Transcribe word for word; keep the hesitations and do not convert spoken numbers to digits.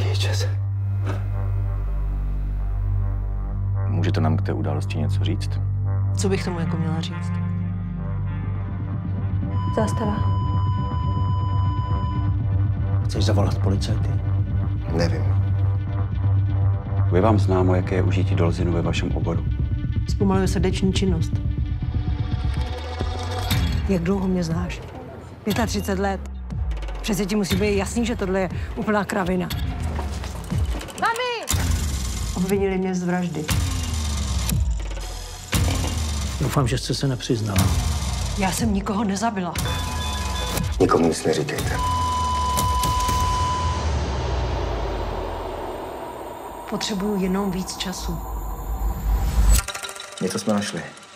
Jaký čas? Můžete nám k té události něco říct? Co bych tomu jako měla říct? Zástava. Chceš zavolat policajty? Nevím. Je vám známo, jaké je užití dolzinu ve vašem oboru? Zpomaluje srdeční činnost. Jak dlouho mě znáš? třicet pět let. Přece ti musí být jasný, že tohle je úplná kravina. Mami! Obvinili mě z vraždy. Doufám, že jste se nepřiznala. Já jsem nikoho nezabila. Nikomu nic neříkejte. Potřebuju jenom víc času. Něco jsme našli.